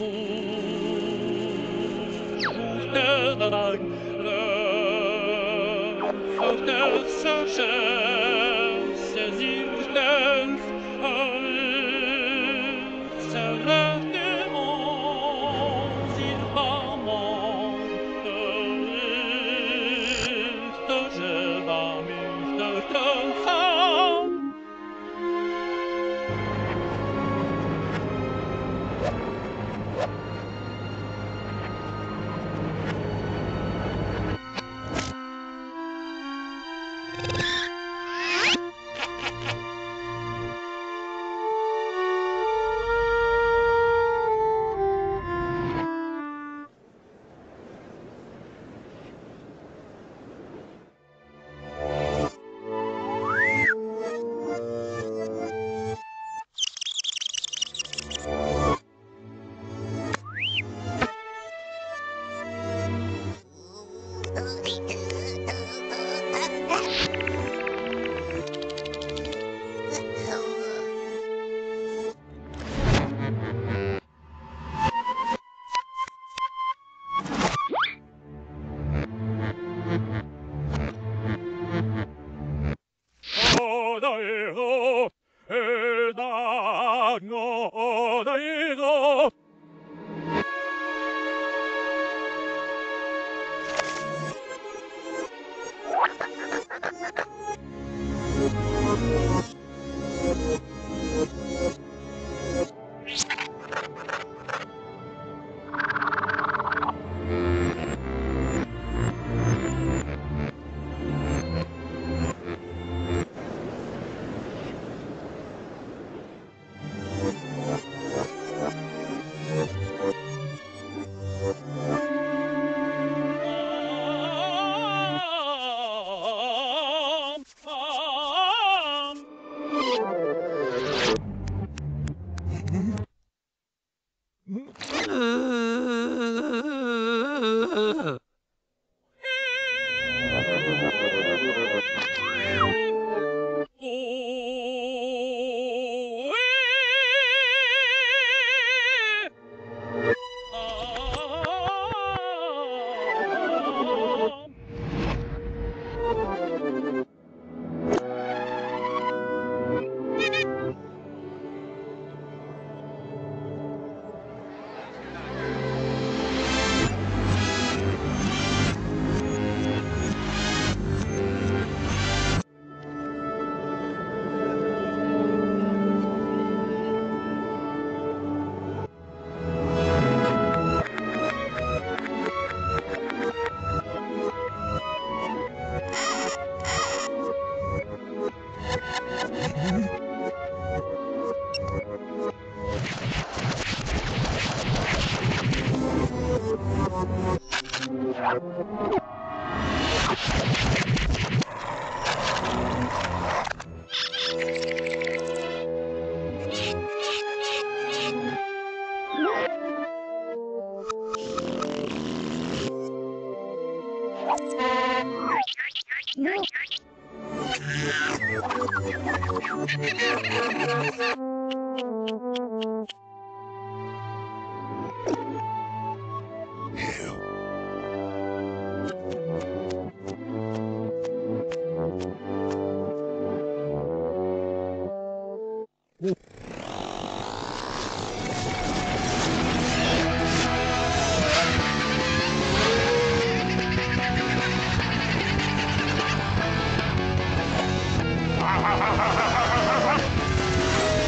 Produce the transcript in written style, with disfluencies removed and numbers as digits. Ha ha ha ha ha ha ha ha ha.